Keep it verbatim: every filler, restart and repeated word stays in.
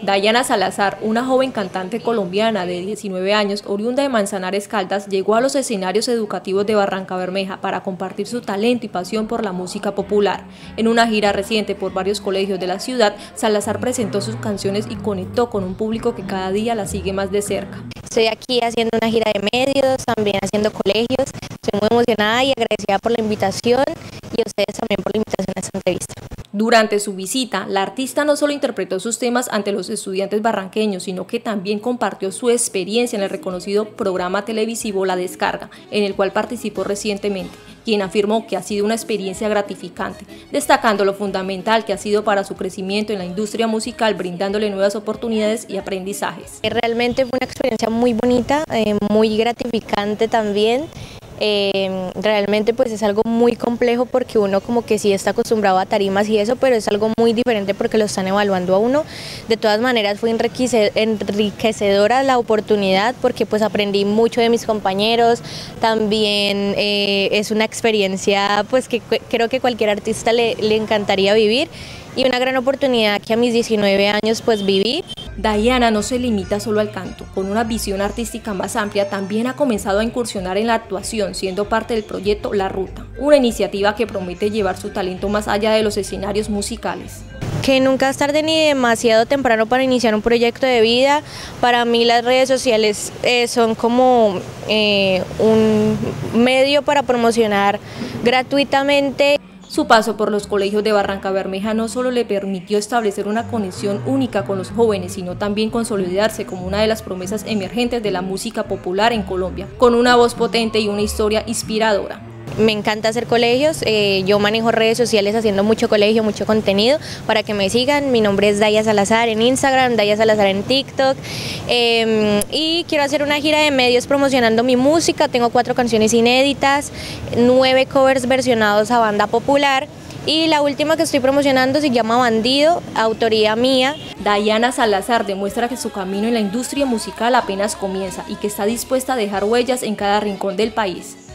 Dahiana Salazar, una joven cantante colombiana de diecinueve años, oriunda de Manzanares Caldas, llegó a los escenarios educativos de Barrancabermeja para compartir su talento y pasión por la música popular. En una gira reciente por varios colegios de la ciudad, Salazar presentó sus canciones y conectó con un público que cada día la sigue más de cerca. Estoy aquí haciendo una gira de medios, también haciendo colegios. Estoy muy emocionada y agradecida por la invitación y a ustedes también por la invitación a esta entrevista. Durante su visita, la artista no solo interpretó sus temas ante los estudiantes barranqueños, sino que también compartió su experiencia en el reconocido programa televisivo La Descarga, en el cual participó recientemente, quien afirmó que ha sido una experiencia gratificante, destacando lo fundamental que ha sido para su crecimiento en la industria musical, brindándole nuevas oportunidades y aprendizajes. Realmente fue una experiencia muy bonita, eh, muy gratificante también. Eh, realmente pues es algo muy complejo porque uno como que sí está acostumbrado a tarimas y eso, pero es algo muy diferente porque lo están evaluando a uno. De todas maneras fue enriquecedora la oportunidad porque pues aprendí mucho de mis compañeros, también eh, es una experiencia pues que creo que cualquier artista le, le encantaría vivir y una gran oportunidad que a mis diecinueve años pues viví. Dahiana no se limita solo al canto, con una visión artística más amplia también ha comenzado a incursionar en la actuación, siendo parte del proyecto La Ruta, una iniciativa que promete llevar su talento más allá de los escenarios musicales. Que nunca es tarde ni demasiado temprano para iniciar un proyecto de vida. Para mí las redes sociales eh, son como eh, un medio para promocionar gratuitamente. Su paso por los colegios de Barrancabermeja no solo le permitió establecer una conexión única con los jóvenes, sino también consolidarse como una de las promesas emergentes de la música popular en Colombia, con una voz potente y una historia inspiradora. Me encanta hacer colegios, eh, yo manejo redes sociales haciendo mucho colegio, mucho contenido, para que me sigan. Mi nombre es Dahiana Salazar en Instagram, Dahiana Salazar en TikTok, eh, y quiero hacer una gira de medios promocionando mi música. Tengo cuatro canciones inéditas, nueve covers versionados a banda popular, y la última que estoy promocionando se llama Bandido, autoría mía. Dahiana Salazar demuestra que su camino en la industria musical apenas comienza y que está dispuesta a dejar huellas en cada rincón del país.